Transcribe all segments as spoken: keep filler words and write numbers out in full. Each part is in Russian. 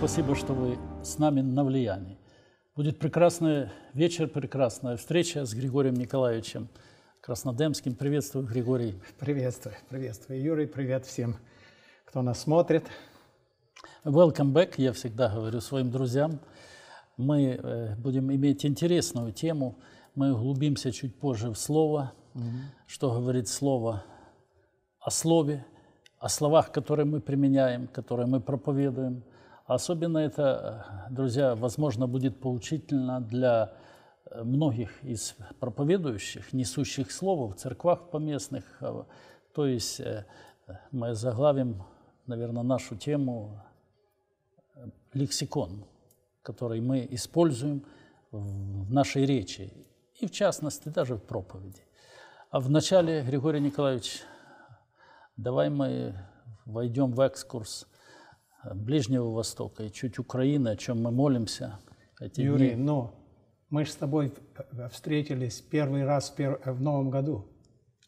Спасибо, что вы с нами на влиянии. Будет прекрасный вечер, прекрасная встреча с Григорием Николаевичем Краснодемским. Приветствую, Григорий. Приветствую, приветствую, Юрий. Привет всем, кто нас смотрит. Welcome back, я всегда говорю своим друзьям. Мы будем иметь интересную тему. Мы углубимся чуть позже в слово, mm-hmm. что говорит слово о слове, о словах, которые мы применяем, которые мы проповедуем. Особенно это, друзья, возможно, будет поучительно для многих из проповедующих, несущих слово в церквах поместных. То есть мы заглавим, наверное, нашу тему лексикон, который мы используем в нашей речи, и в частности даже в проповеди. А вначале, Григорий Николаевич, давай мы войдем в экскурс Ближнего Востока и чуть Украины, о чем мы молимся эти Юрий, дни. Ну, мы же с тобой встретились первый раз в Новом году.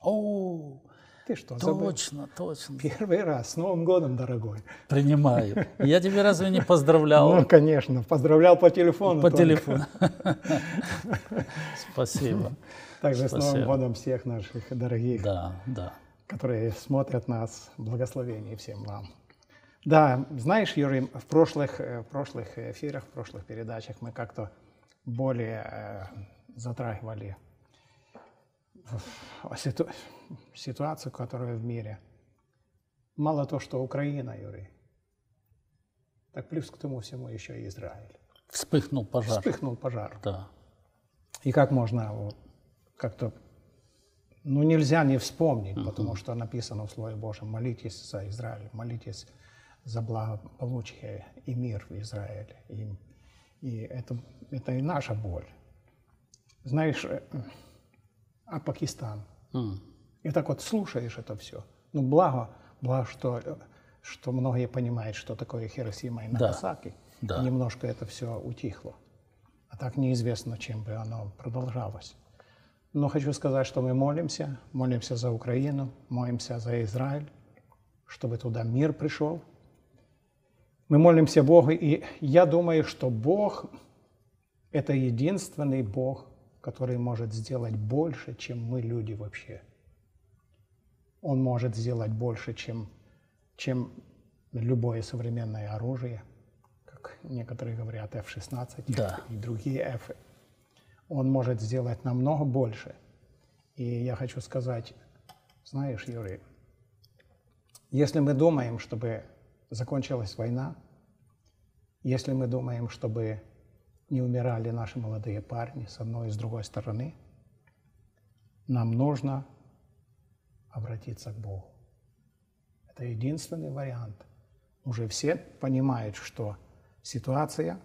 О, ты что, забыл? Точно, точно. Первый раз. С Новым годом, дорогой. Принимаю. Я тебя разве не поздравлял? Ну, конечно. Поздравлял по телефону. По телефону. Спасибо. Также с Новым годом всех наших дорогих, которые смотрят нас. Благословений всем вам. Да, знаешь, Юрий, в прошлых, в прошлых эфирах, в прошлых передачах мы как-то более э, затрагивали ситу ситуацию, которая в мире. Мало то, что Украина, Юрий, так плюс к тому всему еще и Израиль. Вспыхнул пожар. Вспыхнул пожар. Да. И как можно вот, как-то... Ну, нельзя не вспомнить, uh-huh. потому что написано в Слове Божьем: молитесь за Израиль, молитесь за благополучие и мир в Израиле. И, и это, это и наша боль. Знаешь, а Пакистан? Mm. И так вот слушаешь это все. Ну, благо, благо что, что многие понимают, что такое Хиросима и Нагасаки. Да. Да. Немножко это все утихло. А так неизвестно, чем бы оно продолжалось. Но хочу сказать, что мы молимся. Молимся за Украину, молимся за Израиль, чтобы туда мир пришел. Мы молимся Богу, и я думаю, что Бог – это единственный Бог, который может сделать больше, чем мы, люди, вообще. Он может сделать больше, чем, чем любое современное оружие, как некоторые говорят, эф шестнадцать да. и другие F. Он может сделать намного больше. И я хочу сказать, знаешь, Юрий, если мы думаем, чтобы закончилась война, если мы думаем, чтобы не умирали наши молодые парни с одной и с другой стороны, нам нужно обратиться к Богу. Это единственный вариант. Уже все понимают, что ситуация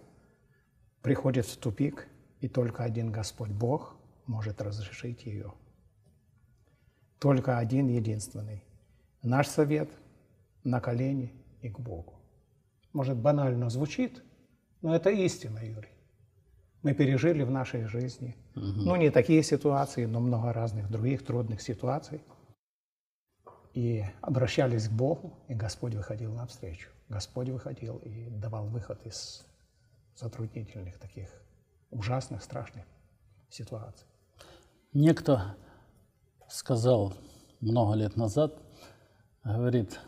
приходит в тупик, и только один Господь Бог может разрешить ее. Только один единственный. Наш совет на колени и к Богу. Может, банально звучит, но это истина, Юрий. Мы пережили в нашей жизни, угу. ну, не такие ситуации, но много разных других трудных ситуаций. И обращались к Богу, и Господь выходил навстречу. Господь выходил и давал выход из затруднительных, таких ужасных, страшных ситуаций. Некто сказал много лет назад, говорит: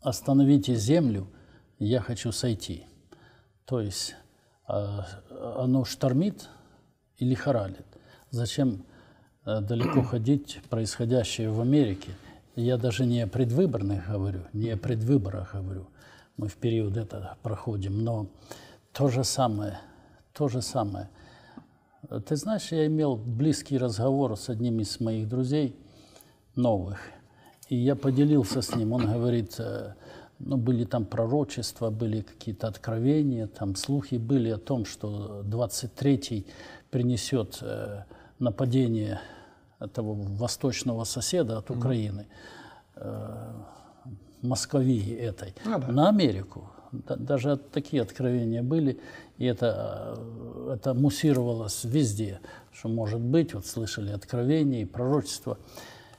«Остановите землю, я хочу сойти». То есть оно штормит и лихорадит. Зачем далеко ходить, происходящее в Америке? Я даже не о предвыборных говорю, не о предвыборах говорю. Мы в период это проходим, но то же самое, то же самое. Ты знаешь, я имел близкий разговор с одним из моих друзей новых. И я поделился с ним, он говорит, ну, были там пророчества, были какие-то откровения, там слухи были о том, что двадцать третий принесет нападение этого восточного соседа от Украины, Московии этой, а, да. на Америку. Даже такие откровения были, и это, это муссировалось везде, что может быть, вот слышали откровения и пророчества.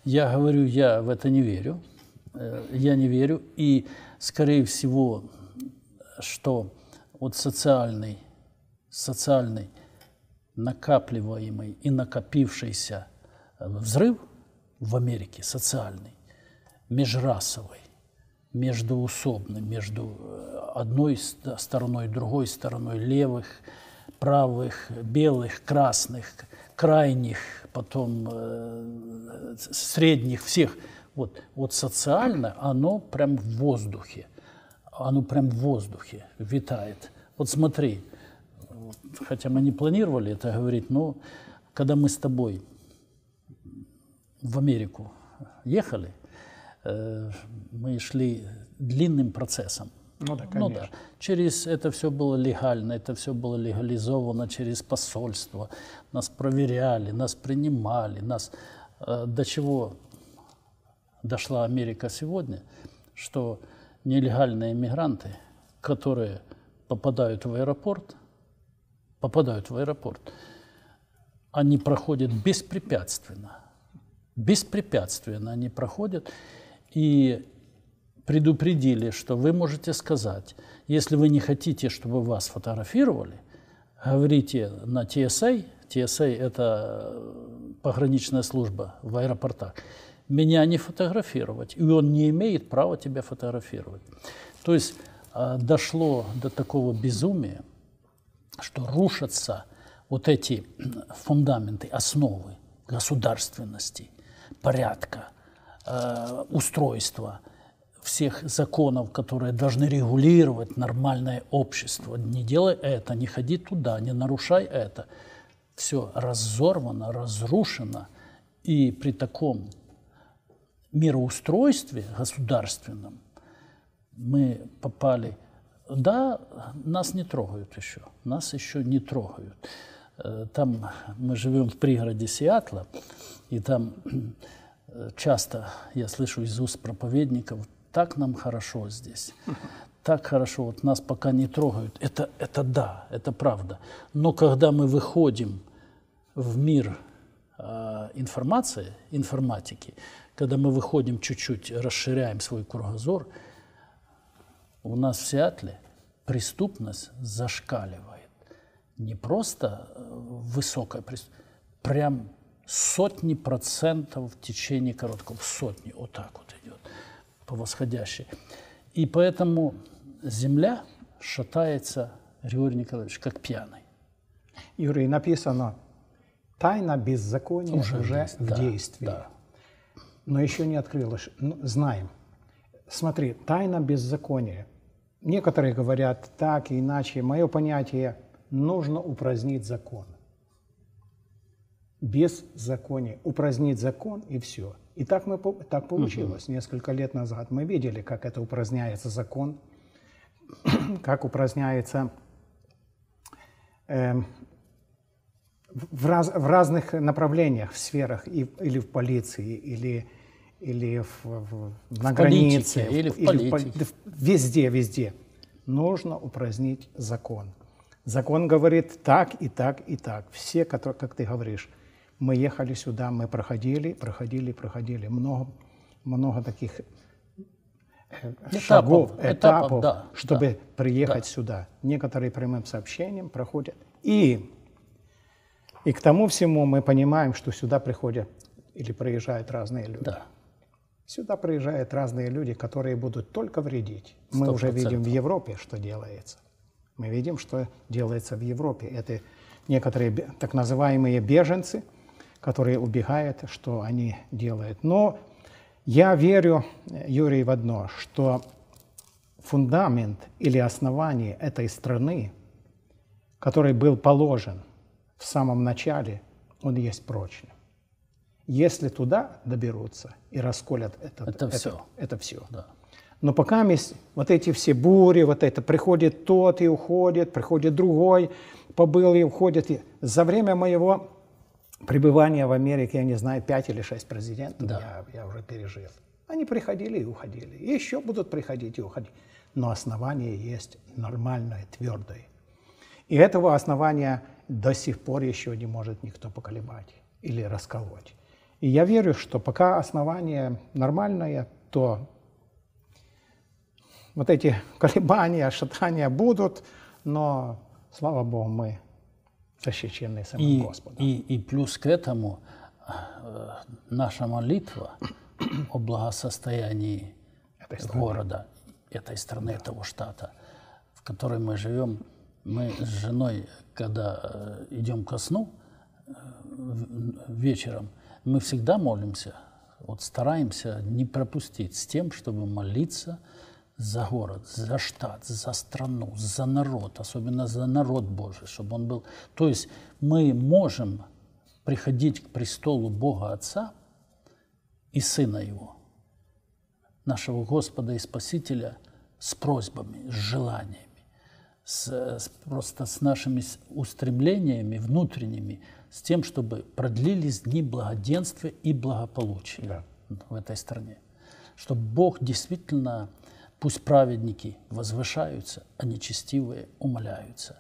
Я говорю, я в это не верю, я не верю, и, скорее всего, что от социальной, социальной накапливаемой и накопившийся взрыв в Америке, социальный, межрасовый, междуусобный, между одной стороной, другой стороной, левых, правых, белых, красных, крайних, потом э, средних, всех. Вот, вот социально оно прям в воздухе, оно прям в воздухе витает. Вот смотри, хотя мы не планировали это говорить, но когда мы с тобой в Америку ехали, э, мы шли длинным процессом. Ну да, конечно. Ну, да. Через это все было легально, это все было легализовано через посольство. Нас проверяли, нас принимали, нас э, до чего дошла Америка сегодня, что нелегальные мигранты, которые попадают в аэропорт, попадают в аэропорт, они проходят беспрепятственно. Беспрепятственно они проходят, и предупредили, что вы можете сказать, если вы не хотите, чтобы вас фотографировали, говорите на ти эс эй, ти эс эй – это пограничная служба в аэропортах, меня не фотографировать, и он не имеет права тебя фотографировать. То есть дошло до такого безумия, что рушатся вот эти фундаменты, основы государственности, порядка, устройства, всех законов, которые должны регулировать нормальное общество. Не делай это, не ходи туда, не нарушай это. Все разорвано, разрушено. И при таком мироустройстве государственном мы попали... Да, нас не трогают еще, нас еще не трогают. Там мы живем в пригороде Сиэтла, и там часто я слышу из уст проповедников: так нам хорошо здесь, так хорошо, вот нас пока не трогают. Это, это да, это правда. Но когда мы выходим в мир э, информации, информатики, когда мы выходим чуть-чуть, расширяем свой кругозор, у нас в Сиэтле преступность зашкаливает. Не просто высокая преступность, прям сотни процентов в течение короткого, сотни, вот так вот идет. Восходящей. И поэтому земля шатается, Григорий Николаевич, как пьяный. Юрий, написано, тайна беззакония уже, уже в да, действии. Да. Но еще не открылось. Знаем. Смотри, тайна беззакония. Некоторые говорят так и иначе. Мое понятие, нужно упразднить закон. Беззаконие. Упразднить закон и все. И так, мы, так получилось. Угу. Несколько лет назад мы видели, как это упраздняется закон, как упраздняется э, в, раз, в разных направлениях, в сферах, и, или в полиции, или, или в, в, на в границе, политике, или в, или политике. В, везде, везде. Нужно упразднить закон. Закон говорит так и так и так. Все, которые, как ты говоришь, мы ехали сюда, мы проходили, проходили, проходили. Много, много таких этапов, шагов, этапов, этапов да, чтобы да, приехать да. сюда. Некоторые прямым сообщением проходят. И, и к тому всему мы понимаем, что сюда приходят или приезжают разные люди. Да. Сюда приезжают разные люди, которые будут только вредить. сто процентов. Мы уже видим в Европе, что делается. Мы видим, что делается в Европе. Это некоторые так называемые беженцы, которые убегают, что они делают. Но я верю, Юрий, в одно, что фундамент или основание этой страны, который был положен в самом начале, он есть прочным. Если туда доберутся и расколят этот, это, это все. Это все. Да. Но пока вот эти все бури, вот это, приходит тот и уходит, приходит другой, побыл и уходит. И за время моего пребывания в Америке, я не знаю, пять или шесть президентов да. я, я уже пережил. Они приходили и уходили. И еще будут приходить и уходить. Но основание есть нормальное, твердое. И этого основания до сих пор еще не может никто поколебать или расколоть. И я верю, что пока основание нормальное, то вот эти колебания, шатания будут, но, слава Богу, мы защищены самим и, Господом. И, и плюс к этому наша молитва о благосостоянии этой города, этой страны, да. этого штата, в которой мы живем, мы с женой, когда идем ко сну вечером, мы всегда молимся, вот стараемся не пропустить с тем, чтобы молиться за город, за штат, за страну, за народ, особенно за народ Божий, чтобы он был. То есть мы можем приходить к престолу Бога Отца и Сына Его, нашего Господа и Спасителя, с просьбами, с желаниями, с, с, просто с нашими устремлениями внутренними, с тем, чтобы продлились дни благоденствия и благополучия да. в этой стране. Чтобы Бог действительно, пусть праведники возвышаются, а нечестивые умоляются.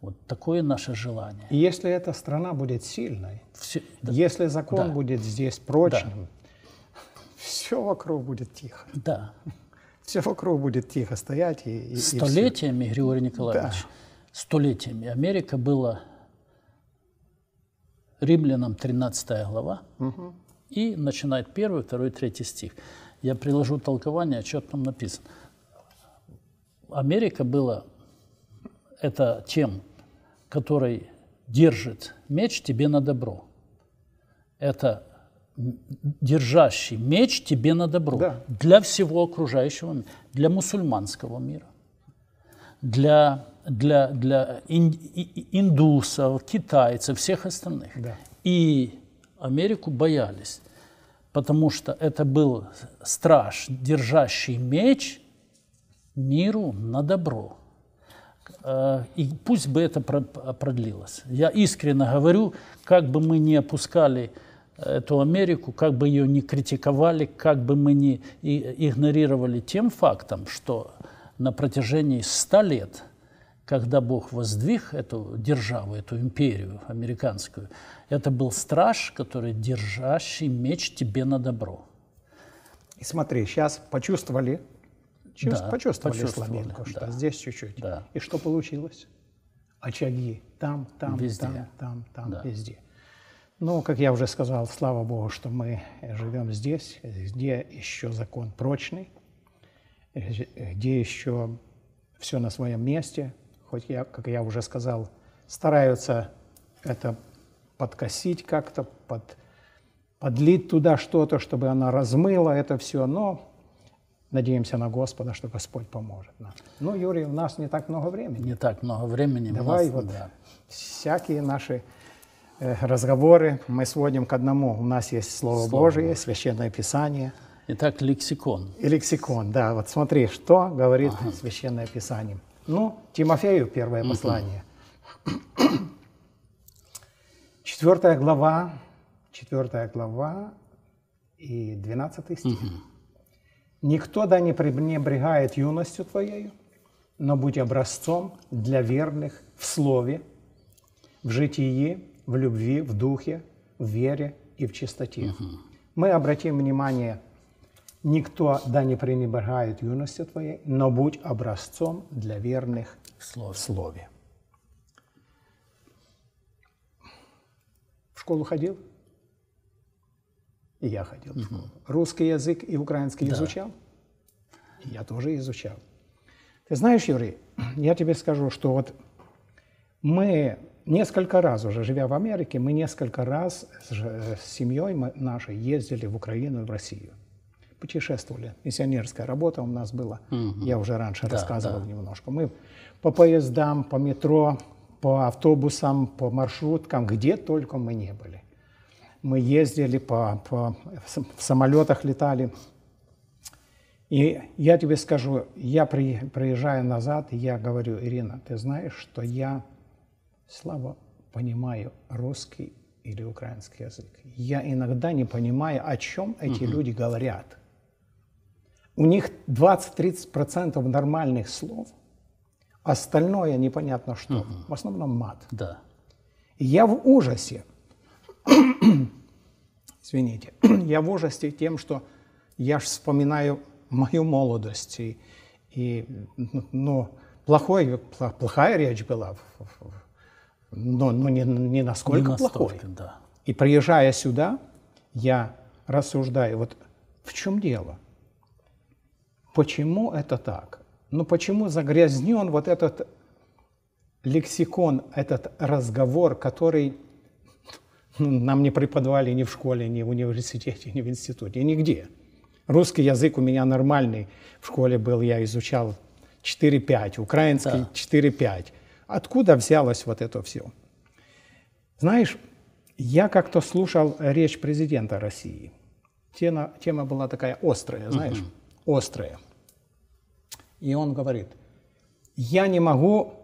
Вот такое наше желание. И если эта страна будет сильной, все, да, если закон да. будет здесь прочным, да. все вокруг будет тихо. Да. Все вокруг будет тихо стоять. И, и, столетиями, и Григорий Николаевич, да. столетиями Америка была... Римлянам тринадцатая глава, угу. и начинает первый, второй, третий стих. Я приложу толкование, что там написано. Америка была это тем, который держит меч тебе на добро. Это держащий меч тебе на добро. Да. Для всего окружающего мира, для мусульманского мира, для... Для, для индусов, китайцев, всех остальных. Да. И Америку боялись, потому что это был страж, держащий меч миру на добро. И пусть бы это продлилось. Я искренне говорю, как бы мы ни опускали эту Америку, как бы ее ни критиковали, как бы мы ни игнорировали тем фактом, что на протяжении ста лет, когда Бог воздвиг эту державу, эту империю американскую, это был страж, который держащий меч тебе на добро. И смотри, сейчас почувствовали, да, почувствовали, почувствовали слабинку, да. что здесь чуть-чуть. Да. И что получилось? Очаги там, там, везде. там, там, там, да. везде. Ну, как я уже сказал, слава Богу, что мы живем здесь, где еще закон прочный, где еще все на своем месте. Хоть, я, как я уже сказал, стараются это подкосить как-то, под, подлить туда что-то, чтобы она размыла это все, но надеемся на Господа, что Господь поможет нам. Ну, Юрий, у нас не так много времени. Не так много времени. Давай нас, вот да. всякие наши э, разговоры мы сводим к одному. У нас есть Слово, Слово Божие, Божие, Священное Писание. Итак, лексикон. И лексикон, да. Вот смотри, что говорит ага. Священное Писание. Ну, Тимофею первое послание. Четвертая глава, четвертая глава и двенадцатый стих. «Никто да не пренебрегает юностью твоею, но будь образцом для верных в слове, в житии, в любви, в духе, в вере и в чистоте». Мы обратим внимание... Никто да не пренебрегает юностью твоей, но будь образцом для верных в слове. В школу ходил? И я ходил угу. в школу. Русский язык и украинский да. изучал? И я тоже изучал. Ты знаешь, Юрий, я тебе скажу, что вот мы несколько раз уже, живя в Америке, мы несколько раз с семьей нашей ездили в Украину и в Россию. Путешествовали. Миссионерская работа у нас была. Угу. Я уже раньше да, рассказывал да. немножко. Мы по поездам, по метро, по автобусам, по маршруткам, где только мы не были. Мы ездили, по, по, в самолетах летали. И я тебе скажу, я при, приезжаю назад, и я говорю, Ирина, ты знаешь, что я слабо понимаю русский или украинский язык. Я иногда не понимаю, о чем эти угу. люди говорят. У них двадцать-тридцать процентов нормальных слов, остальное непонятно что. Uh-huh. В основном мат. Да. И я в ужасе, извините, я в ужасе тем, что я ж вспоминаю мою молодость. И, и, ну, Плохой, плохая речь была, но, но не, не насколько не плохой. Да. И приезжая сюда, я рассуждаю, вот в чем дело? Почему это так? Ну почему загрязнен вот этот лексикон, этот разговор, который ну, нам не преподавали ни в школе, ни в университете, ни в институте, нигде. Русский язык у меня нормальный в школе был, я изучал четыре пять, украинский да. четыре пять. Откуда взялось вот это все? Знаешь, я как-то слушал речь президента России. Тема, тема была такая острая, знаешь, mm-hmm. острая. И он говорит, я не могу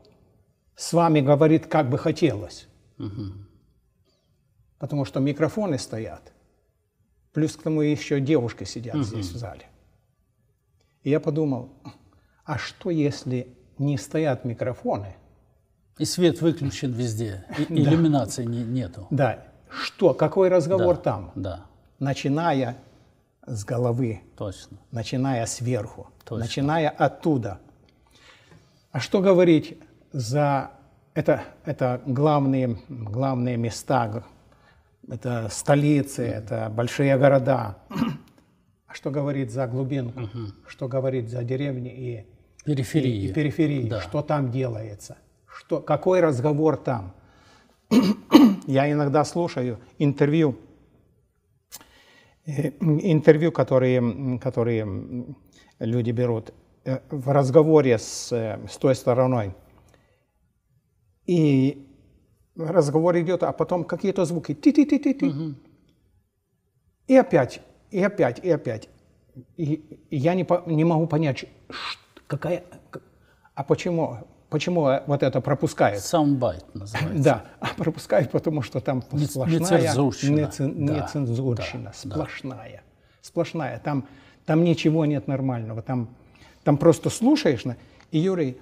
с вами говорить, как бы хотелось, mm-hmm. потому что микрофоны стоят. Плюс к тому еще девушки сидят mm-hmm. здесь в зале. И я подумал, а что если не стоят микрофоны? И свет выключен везде, и иллюминации да. не, нету. Да. Что? Какой разговор да. там? Да. Начиная с головы. Точно. Начиная сверху. Точно. Начиная оттуда. А что говорить за... Это, это главные, главные места, это столицы, mm-hmm. это большие города. А что говорить за глубинку? Mm-hmm. Что говорить за деревни и периферии? И, и периферии. Да. Что там делается? Что, какой разговор там? Я иногда слушаю интервью, интервью, которые, которые люди берут в разговоре с, с той стороной. И разговор идет, а потом какие-то звуки. Ти-ти-ти-ти-ти. Угу. И опять, и опять, и опять. И, и я не, по, не могу понять, что, какая... А почему... Почему вот это пропускают? Soundbite называется. Да, а пропускают, потому что там не, сплошная нецензурщина, нецен, да, нецензурщина да, сплошная, да. сплошная. Там, там ничего нет нормального, там, там просто слушаешь. И, Юрий,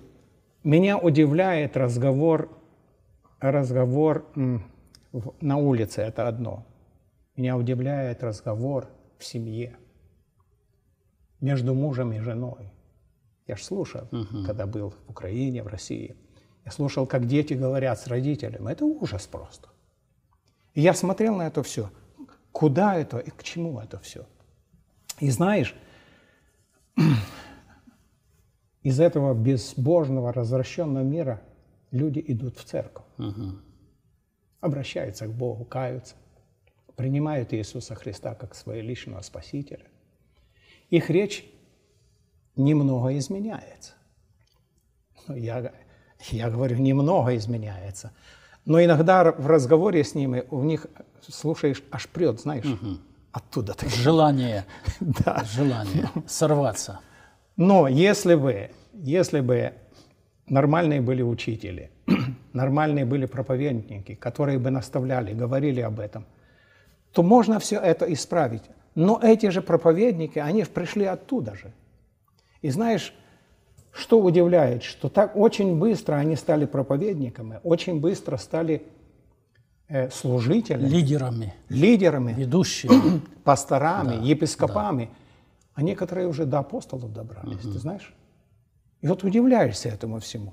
меня удивляет разговор, разговор на улице, это одно. Меня удивляет разговор в семье между мужем и женой. Я же слушал, угу. когда был в Украине, в России. Я слушал, как дети говорят с родителями. Это ужас просто. И я смотрел на это все. Куда это и к чему это все? И знаешь, из этого безбожного, развращенного мира люди идут в церковь. Угу. Обращаются к Богу, каются. Принимают Иисуса Христа как своего личного спасителя. Их речь... немного изменяется. Я, я говорю, немного изменяется. Но иногда в разговоре с ними у них, слушаешь, аж прет, знаешь, угу. оттуда. Желание, да. желание сорваться. Но если бы, если бы нормальные были учители, нормальные были проповедники, которые бы наставляли, говорили об этом, то можно все это исправить. Но эти же проповедники, они пришли оттуда же. И знаешь, что удивляет, что так очень быстро они стали проповедниками, очень быстро стали э, служителями, лидерами, лидерами, ведущими, пасторами, да, епископами, да. а некоторые уже до апостолов добрались, угу. ты знаешь? И вот удивляешься этому всему.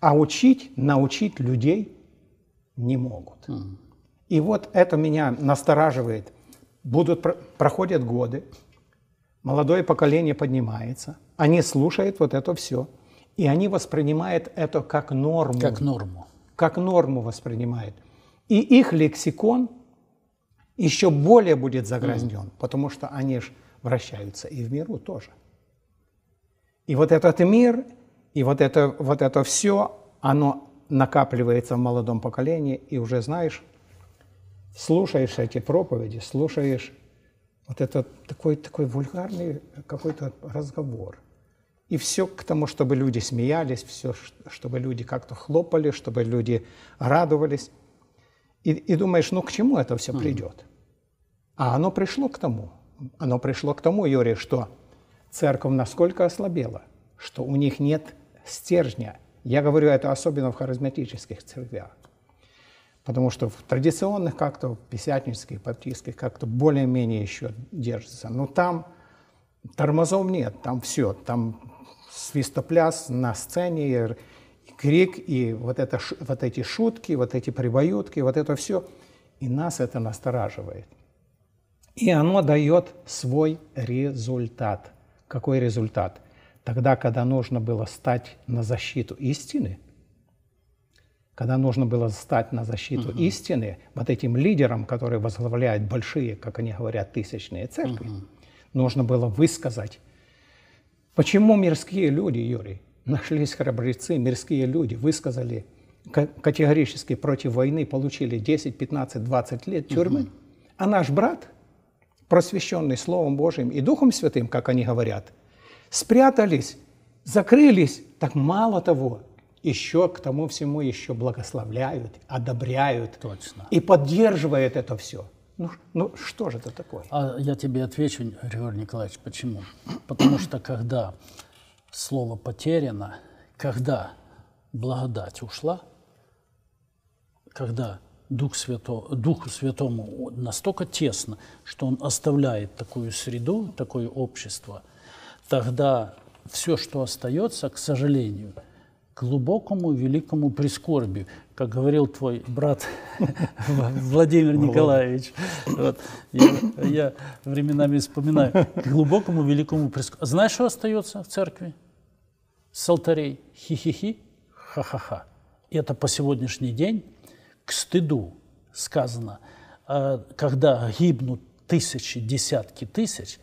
А учить, научить людей не могут. Угу. И вот это меня настораживает. Будут, проходят годы, молодое поколение поднимается. Они слушают вот это все, и они воспринимают это как норму. Как норму. Как норму воспринимают. И их лексикон еще более будет загрязнен, mm-hmm. потому что они же вращаются и в миру тоже. И вот этот мир, и вот это, вот это все, оно накапливается в молодом поколении, и уже, знаешь, слушаешь эти проповеди, слушаешь... Вот это такой, такой вульгарный какой-то разговор. И все к тому, чтобы люди смеялись, все, чтобы люди как-то хлопали, чтобы люди радовались. И, и думаешь, ну к чему это все придет? А оно пришло к тому. Оно пришло к тому, Юрий, что церковь насколько ослабела, что у них нет стержня. Я говорю это особенно в харизматических церквях. Потому что в традиционных как-то, в пятидесятнических, баптистских как-то более-менее еще держится. Но там тормозов нет, там все, там свистопляс на сцене, и крик, и вот, это, вот эти шутки, вот эти прибаютки, вот это все. И нас это настораживает. И оно дает свой результат. Какой результат? Тогда, когда нужно было стать на защиту истины, когда нужно было стать на защиту uh-huh. истины, вот этим лидерам, которые возглавляют большие, как они говорят, тысячные церкви, uh-huh. нужно было высказать, почему мирские люди, Юрий, нашлись храбрецы, мирские люди высказали категорически против войны, получили десять, пятнадцать, двадцать лет тюрьмы, uh-huh. а наш брат, просвещенный Словом Божьим и Духом Святым, как они говорят, спрятались, закрылись, так мало того, еще к тому всему еще благословляют, одобряют. Точно. И поддерживает это все. Ну, ну что же это такое? А я тебе отвечу, Григорий Николаевич, почему? Потому что когда слово потеряно, когда благодать ушла, когда Дух Святого, Духу Святому настолько тесно, что он оставляет такую среду, такое общество, тогда все, что остается, к сожалению, к глубокому, великому прискорбию, как говорил твой брат Владимир Николаевич. Вот. Я, я временами вспоминаю. К глубокому, великому прискорбию. Знаешь, что остается в церкви? С алтарей хи-хи-хи, ха-ха-ха. Это по сегодняшний день к стыду сказано. Когда гибнут тысячи, десятки тысяч,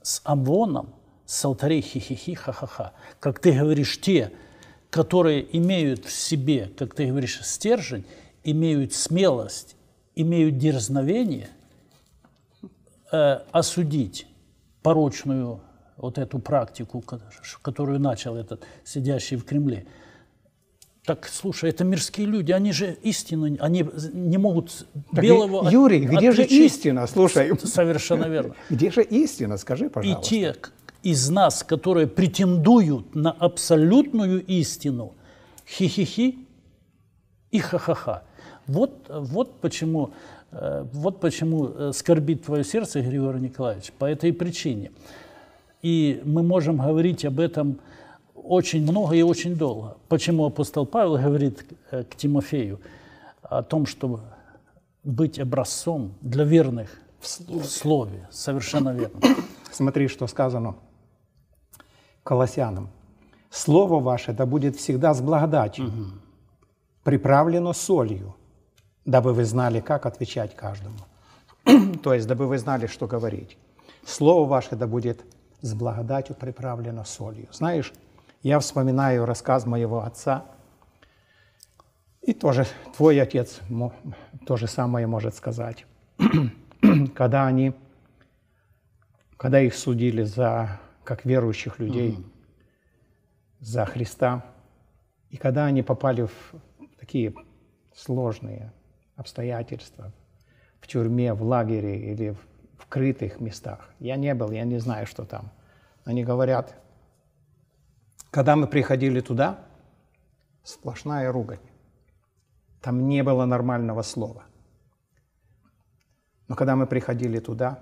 с амвоном, с алтарей хи-хи-хи, ха-ха-ха. Как ты говоришь, те, которые имеют в себе, как ты говоришь, стержень, имеют смелость, имеют дерзновение э, осудить порочную вот эту практику, которую начал этот сидящий в Кремле. Так, слушай, это мирские люди, они же истину, они не могут так белого и, Юрий, от, где отличить. Же истина, слушай? Совершенно верно. Где же истина, скажи, пожалуйста. И те из нас, которые претендуют на абсолютную истину, хи-хи-хи и ха-ха-ха. Вот, вот, почему, вот почему скорбит твое сердце, Григорий Николаевич, по этой причине. И мы можем говорить об этом очень много и очень долго. Почему апостол Павел говорит к Тимофею о том, чтобы быть образцом для верных в слове. В слове. Совершенно верно. Смотри, что сказано Колоссянам. «Слово ваше да будет всегда с благодатью, угу. приправлено солью, дабы вы знали, как отвечать каждому». То есть, дабы вы знали, что говорить. «Слово ваше да будет с благодатью приправлено солью». Знаешь, я вспоминаю рассказ моего отца, и тоже твой отец то же самое может сказать. Когда они, когда их судили за, как верующих людей, mm-hmm. за Христа, и когда они попали в такие сложные обстоятельства, в тюрьме, в лагере или в крытых местах, я не был, я не знаю, что там, они говорят, когда мы приходили туда, сплошная ругань, там не было нормального слова. Но когда мы приходили туда,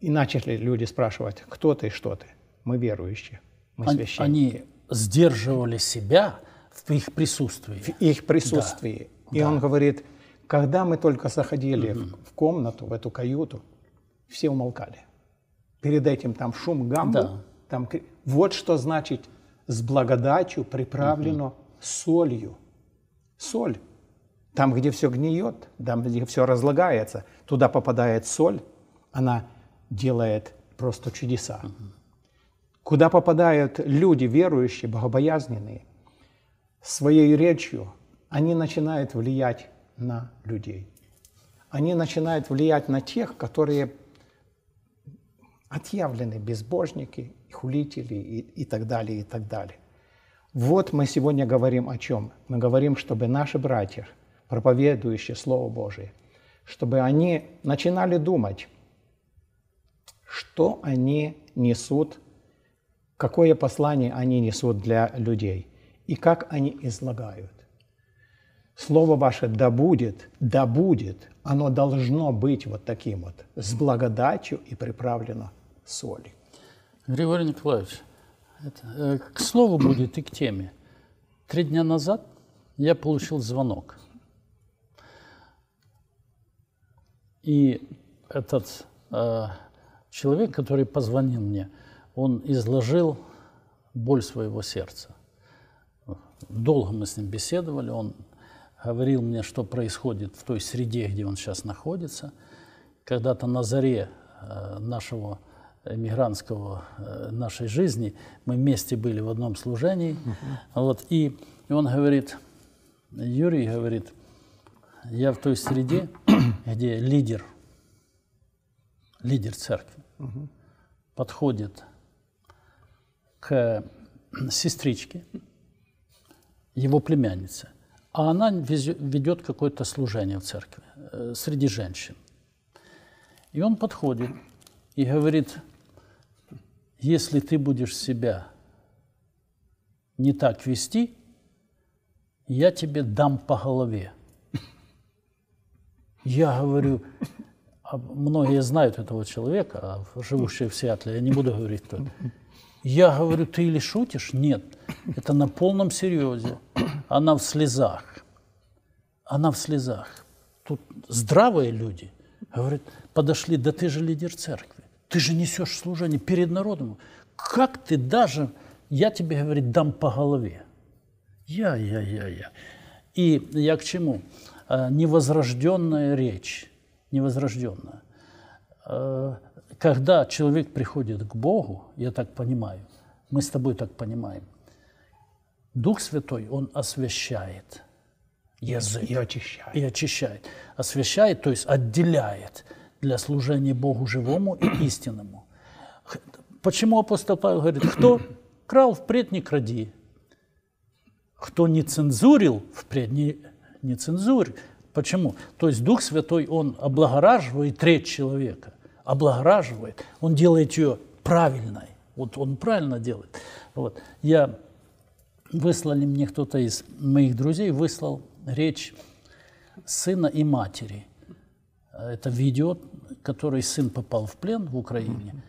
и начали люди спрашивать, кто ты и что ты, мы верующие, мы священники. Они сдерживали себя в их присутствии. В их присутствии. Да. И да. он говорит, когда мы только заходили угу. в комнату, в эту каюту, все умолкали. Перед этим там шум, гам, да. там вот что значит с благодатью приправлено угу. солью. Соль. Там, где все гниет, там, где все разлагается, туда попадает соль, она делает просто чудеса. Угу. Куда попадают люди, верующие, богобоязненные, своей речью они начинают влиять на людей. Они начинают влиять на тех, которые отъявлены безбожники, хулители и, и так далее, и так далее. Вот мы сегодня говорим о чем? Мы говорим, чтобы наши братья, проповедующие Слово Божие, чтобы они начинали думать, что они несут, какое послание они несут для людей и как они излагают. Слово ваше «да будет», «да будет», оно должно быть вот таким вот, с благодатью и приправлено солью. Григорий Николаевич, это, к слову будет и к теме. Три дня назад я получил звонок. И этот э, человек, который позвонил мне, он изложил боль своего сердца. Долго мы с ним беседовали, он говорил мне, что происходит в той среде, где он сейчас находится. Когда-то на заре э, нашего эмигрантского, э, нашей жизни мы вместе были в одном служении. Uh-huh. Вот, и, и он говорит, Юрий говорит, я в той среде, где лидер, лидер церкви, угу. подходит к сестричке, его племяннице, а она ведет какое-то служение в церкви э, среди женщин. И он подходит и говорит, если ты будешь себя не так вести, я тебе дам по голове. Я говорю, многие знают этого человека, живущие в Сиэтле, я не буду говорить кто. Я говорю, ты или шутишь? Нет, это на полном серьезе. Она в слезах. Она в слезах. Тут здравые люди говорят, подошли, да ты же лидер церкви, ты же несешь служение перед народом. Как ты даже, я тебе, говорит, дам по голове. Я, я, я, я. И я к чему? Невозрожденная речь, невозрожденная. Когда человек приходит к Богу, я так понимаю, мы с тобой так понимаем, Дух Святой, Он освящает язык. И очищает. И очищает. Освящает, то есть отделяет для служения Богу живому и истинному. Почему апостол Павел говорит, кто крал, впредь не кради, кто не цензурил, впредь не не цензурь. Почему? То есть Дух Святой, Он облагораживает речь человека, облагораживает, Он делает ее правильной. Вот Он правильно делает. Вот. Я, выслали мне кто-то из моих друзей, выслал речь сына и матери. Это видео, которое сын попал в плен в Украине,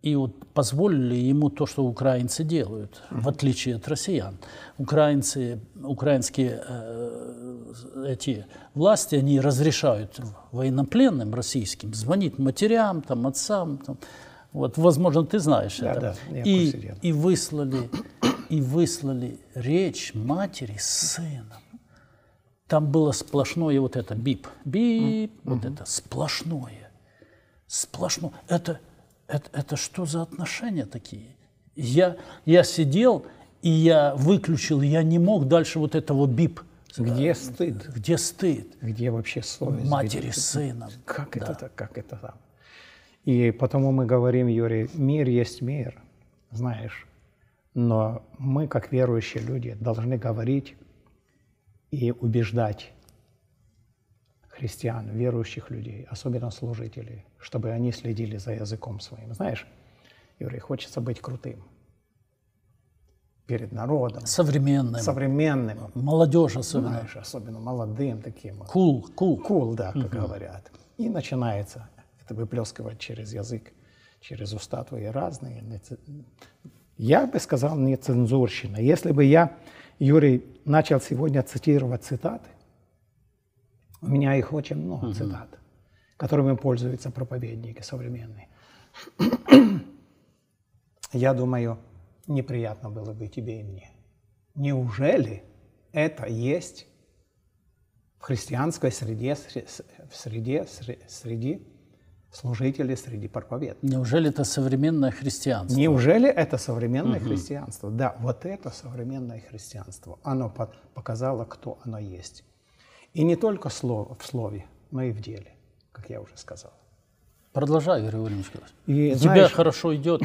и вот позволили ему то, что украинцы делают, в отличие от россиян. Украинцы, украинские э, эти власти, они разрешают военнопленным российским звонить матерям, там, отцам. Там. Вот, возможно, ты знаешь да, это. Да, и, и, выслали, и выслали речь матери с сыном. Там было сплошное вот это бип, бип, mm-hmm. вот это сплошное, сплошное. Это... Это, это что за отношения такие? Я, я сидел, и я выключил, я не мог дальше вот этого бип. Где да, стыд? Где стыд? Где вообще совесть? Матери с сыном. Как да. это так? Как это так? И потому мы говорим, Юрий, мир есть мир, знаешь. Но мы, как верующие люди, должны говорить и убеждать христиан, верующих людей, особенно служителей, чтобы они следили за языком своим. Знаешь, Юрий, хочется быть крутым перед народом. Современным. Современным. Молодежь особенно. Знаешь, особенно молодым таким. Кул, кул. Кул, да, как угу. говорят. И начинается это выплескивать через язык, через уста твои разные. Я бы сказал, не цензурщина. Если бы я, Юрий, начал сегодня цитировать цитаты, у меня их очень много uh-huh. цитат, которыми пользуются проповедники современные. Я думаю, неприятно было бы тебе и мне. Неужели это есть в христианской среде, в среде, среди служителей, среди проповедников? Неужели это современное христианство? Неужели это современное uh-huh. христианство? Да, вот это современное христианство. Оно показало, кто оно есть. И не только слово, в слове, но и в деле, как я уже сказал. Продолжай, Григорий Николаевич. И, тебя знаешь, хорошо идет.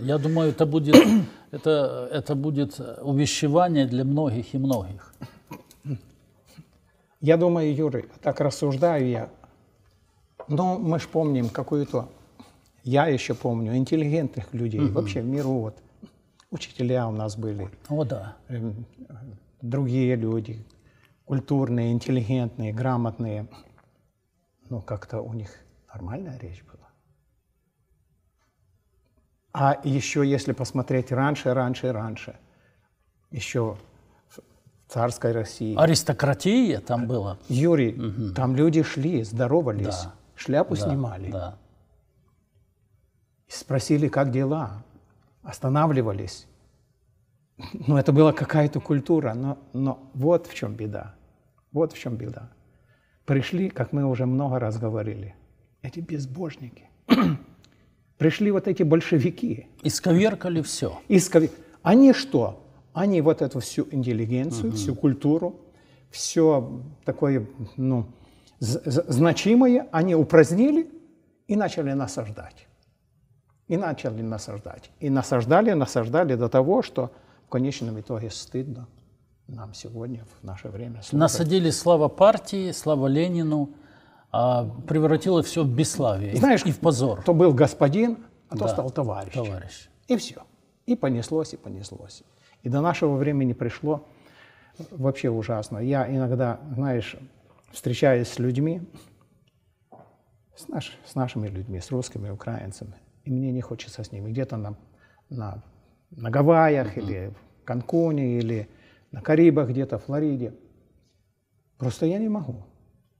Я думаю, это будет, это, это будет увещевание для многих и многих. Я думаю, Юрий, так рассуждаю я. Но мы ж помним какую-то, я еще помню, интеллигентных людей. Mm-hmm. Вообще в миру вот учителя у нас были. О, да. Другие люди. Культурные, интеллигентные, грамотные. Но как-то у них нормальная речь была. А еще, если посмотреть раньше, раньше, раньше, еще в царской России. Аристократия там была. Юрий, угу. Там люди шли, здоровались, да. Шляпу да. Снимали. Да. Спросили, как дела, останавливались. Ну, это была какая-то культура, но, но вот в чем беда. Вот в чем беда. Пришли, как мы уже много раз говорили, эти безбожники. Пришли вот эти большевики. Исковеркали все. Исковер... Они что? Они вот эту всю интеллигенцию, угу. Всю культуру, все такое, ну, значимое, они упразднили и начали насаждать. И начали насаждать. И насаждали, насаждали до того, что в конечном итоге стыдно нам сегодня, в наше время. Слушать. Насадили слава партии, слава Ленину, а превратило все в бесславие. Знаешь, и в позор. То был господин, а да, то стал товарищ. товарищ. И все. И понеслось, и понеслось. И до нашего времени пришло вообще ужасно. Я иногда, знаешь, встречаюсь с людьми, с, наш, с нашими людьми, с русскими, украинцами, и мне не хочется с ними. Где-то на, на, на Гавайях, uh-huh. Или в Канкуне, или на Карибах, где-то в Флориде. Просто я не могу.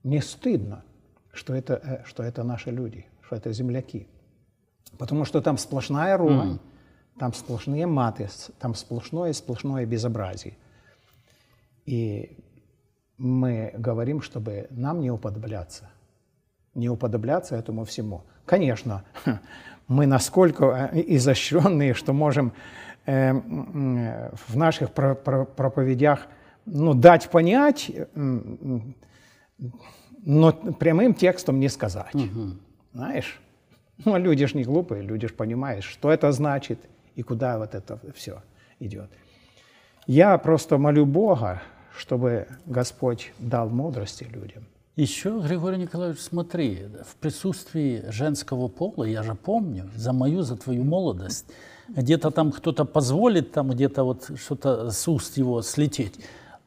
Мне стыдно, что это, что это наши люди, что это земляки. Потому что там сплошная ругань, uh-huh. Там сплошные маты, там сплошное, сплошное безобразие. И мы говорим, чтобы нам не уподобляться. Не уподобляться этому всему. Конечно, мы насколько изощренные, что можем э, в наших про про проповедях ну, дать понять, но прямым текстом не сказать. Угу. Знаешь? Ну, люди ж не глупые, люди ж понимают, что это значит и куда вот это все идет. Я просто молю Бога, чтобы Господь дал мудрости людям. Еще, Григорий Николаевич, смотри, в присутствии женского пола, я же помню, за мою, за твою молодость, где-то там кто-то позволит, там где-то вот что-то с уст его слететь,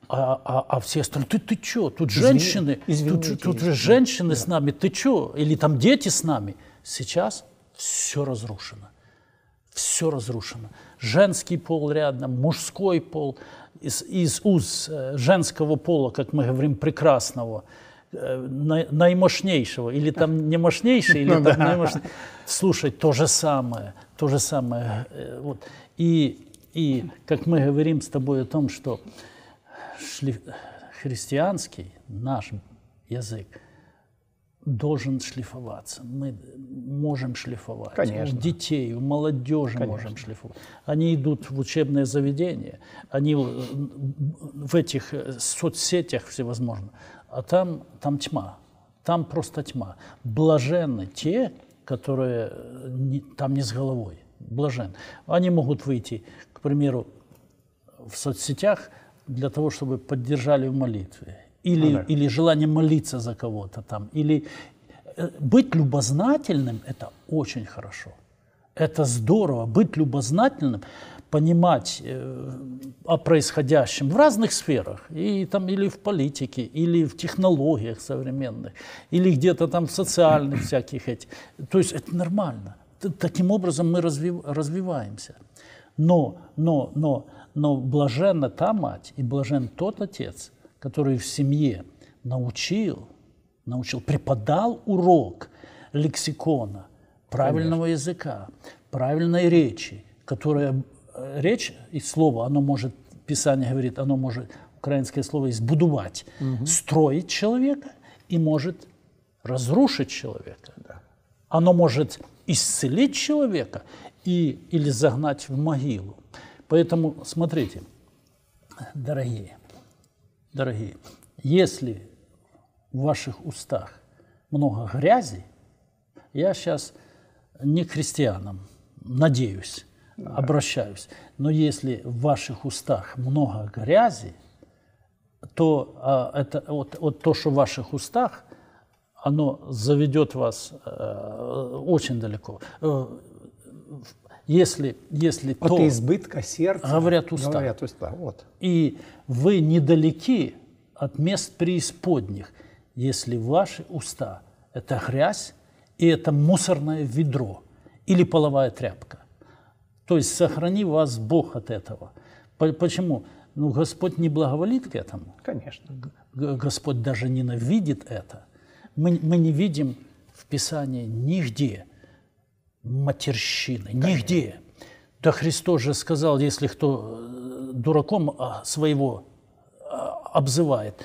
а, а, а все остальные, ты, ты че, тут женщины, извините, тут, тут же женщины да. С нами, ты че, или там дети с нами. Сейчас все разрушено, все разрушено. Женский пол рядом, мужской пол, из, из уст женского пола, как мы говорим, прекрасного, наимощнейшего, или там не мощнейший, или ну, там да. Наимощнейший. Слушай, то же самое, то же самое. Вот. И, и как мы говорим с тобой о том, что шли... христианский наш язык должен шлифоваться. Мы можем шлифовать. Конечно. У детей, у молодежи Конечно. Можем шлифовать. Они идут в учебное заведение, они в этих соцсетях всевозможных. А там, там тьма, там просто тьма. Блаженны те, которые не, там не с головой, блаженны. Они могут выйти, к примеру, в соцсетях для того, чтобы поддержали в молитве. Или, а, да. Или желание молиться за кого-то там. Или быть любознательным – это очень хорошо. Это здорово, быть любознательным. Понимать э, о происходящем в разных сферах, и, там, или в политике, или в технологиях современных, или где-то там в социальных всяких этих. То есть это нормально. Таким образом мы развив, развиваемся. Но, но, но, но блаженна та мать и блажен тот отец, который в семье научил, научил, преподал урок лексикона, правильного Конечно. Языка, правильной речи, которая... Речь и слово, оно может, Писание говорит, оно может, украинское слово, избудувать, угу. Строить человека и может разрушить человека. Да. Оно может исцелить человека и, или загнать в могилу. Поэтому, смотрите, дорогие, дорогие, если в ваших устах много грязи, я сейчас не к христианам, надеюсь, обращаюсь. Но если в ваших устах много грязи, то а, это, вот, вот то, что в ваших устах, оно заведет вас э, очень далеко. Если, если От то, избытка сердца говорят уста. Говорят уста вот. И вы недалеки от мест преисподних, если ваши уста – это грязь и это мусорное ведро или половая тряпка. То есть сохрани вас Бог от этого. Почему? Ну, Господь не благоволит к этому. Конечно. Господь даже ненавидит это. Мы, мы не видим в Писании нигде матерщины, конечно. Нигде. Да Христос же сказал, если кто дураком своего обзывает,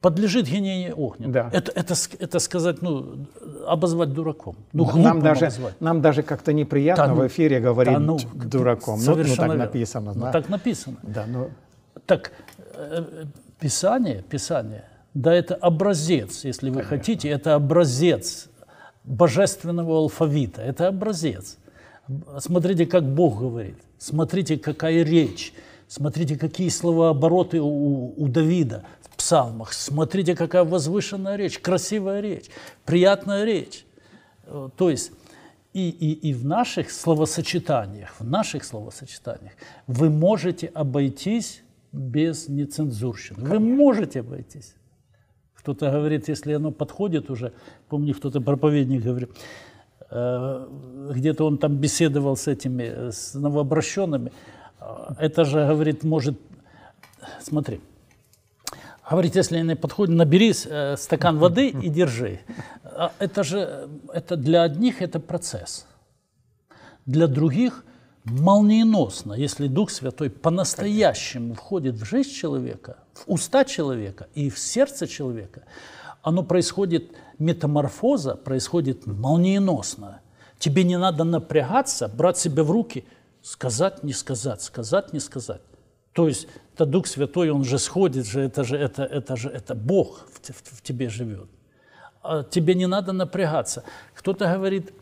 подлежит гонению огня. Да. Это, это, это сказать, ну, обозвать дураком. Ну, нам даже, нам даже как-то неприятно да, в эфире говорить да, ну, дураком. Ну, ну, так написано. Да? Ну, так написано. Да, ну... Так, Писание, Писание, да, это образец, если вы Конечно. Хотите, это образец божественного алфавита, это образец. Смотрите, как Бог говорит, смотрите, какая речь, смотрите, какие словообороты у, у Давида. Псалмах. Смотрите, какая возвышенная речь, красивая речь, приятная речь. То есть и, и, и в наших словосочетаниях, в наших словосочетаниях вы можете обойтись без нецензурщины. Конечно. Вы можете обойтись. Кто-то говорит, если оно подходит уже, помню, кто-то проповедник говорит, где-то он там беседовал с этими, с новообращенными, это же, говорит, может, смотри, говорит, если не подходит, набери э, стакан воды и держи. Это же это для одних это процесс. Для других молниеносно, если Дух Святой по-настоящему входит в жизнь человека, в уста человека и в сердце человека, оно происходит, метаморфоза происходит молниеносно. Тебе не надо напрягаться, брать себя в руки, сказать, не сказать, сказать, не сказать. То есть это Дух Святой, Он же сходит, же, это, же, это, это же это Бог в, в, в тебе живет. А тебе не надо напрягаться. Кто-то говорит,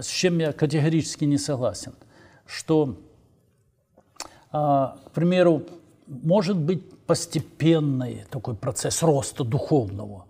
с чем я категорически не согласен, что, а, к примеру, может быть постепенный такой процесс роста духовного.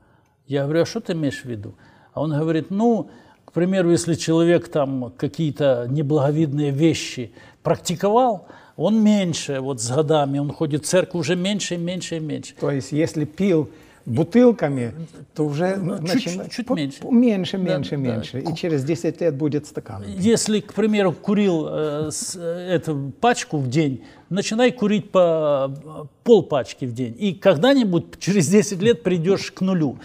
Я говорю, а что ты имеешь в виду? А он говорит, ну, к примеру, если человек там какие-то неблаговидные вещи практиковал, он меньше, вот с годами, он ходит в церковь уже меньше и меньше и меньше. То есть, если пил бутылками, то уже начинает... Чуть меньше. Меньше, меньше, меньше. И через десять лет будет стакан. Если, к примеру, курил э, с, эту пачку в день, начинай курить по полпачки в день. И когда-нибудь через десять лет придешь к нулю.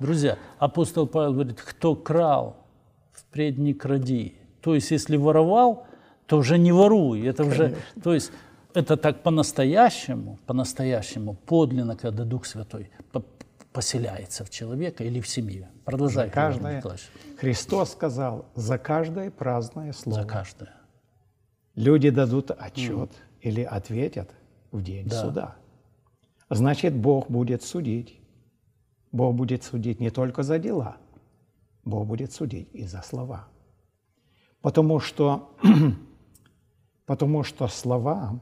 Друзья, апостол Павел говорит, кто крал, впредь не кради. То есть, если воровал... то уже не воруй, это Конечно. Уже, то есть это так по-настоящему, по-настоящему, подлинно, когда Дух Святой поселяется в человека или в семье. Продолжай. Каждое, Христос сказал, за каждое праздное слово. За каждое. Люди дадут отчет mm. или ответят в день да. суда. Значит, Бог будет судить. Бог будет судить не только за дела, Бог будет судить и за слова. Потому что... Потому что слова,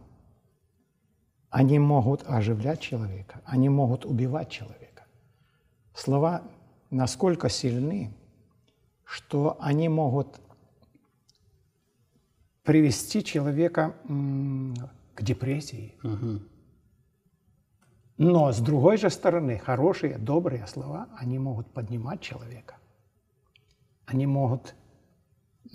они могут оживлять человека, они могут убивать человека. Слова насколько сильны, что они могут привести человека к депрессии. Угу. Но с другой же стороны, хорошие, добрые слова, они могут поднимать человека. Они могут...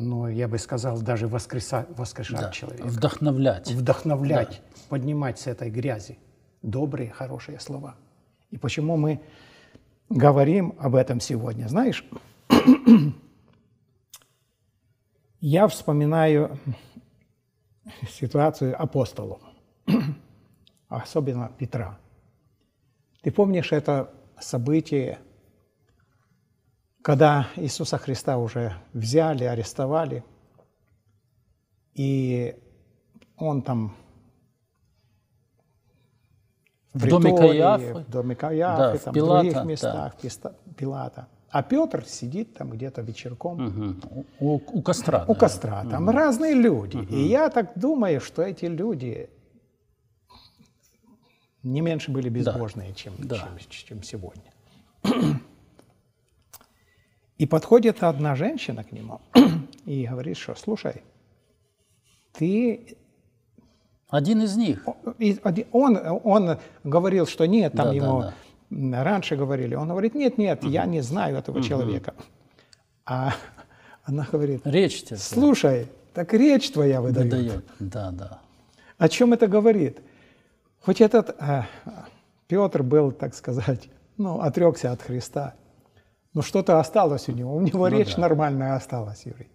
Ну, я бы сказал, даже воскреса, воскрешать да, человека. Вдохновлять. Вдохновлять, да. Поднимать с этой грязи добрые, хорошие слова. И почему мы говорим об этом сегодня? Знаешь, я вспоминаю ситуацию апостолов, особенно Петра. Ты помнишь это событие? Когда Иисуса Христа уже взяли, арестовали, и он там в, в Ритории, доме Каиафы, в, доме Каиафы, да, там, в Пилата, других местах да. Пилата. А Петр сидит там где-то вечерком. Угу. У, у костра. У да. костра. Там угу. разные люди. Угу. И я так думаю, что эти люди не меньше были безбожные, да. чем, да. чем, чем сегодня. И подходит одна женщина к нему и говорит, что, слушай, ты... Один из них. Он, он говорил, что нет, там да, ему да, да. раньше говорили. Он говорит, нет, нет, угу. я не знаю этого угу. человека. А она говорит, Речь слушай, так речь твоя выдает. Выдает, да, да. О чем это говорит? Хоть этот э, Петр был, так сказать, ну, отрекся от Христа, но что-то осталось у него. У него ну, речь да. нормальная осталась, Юрий.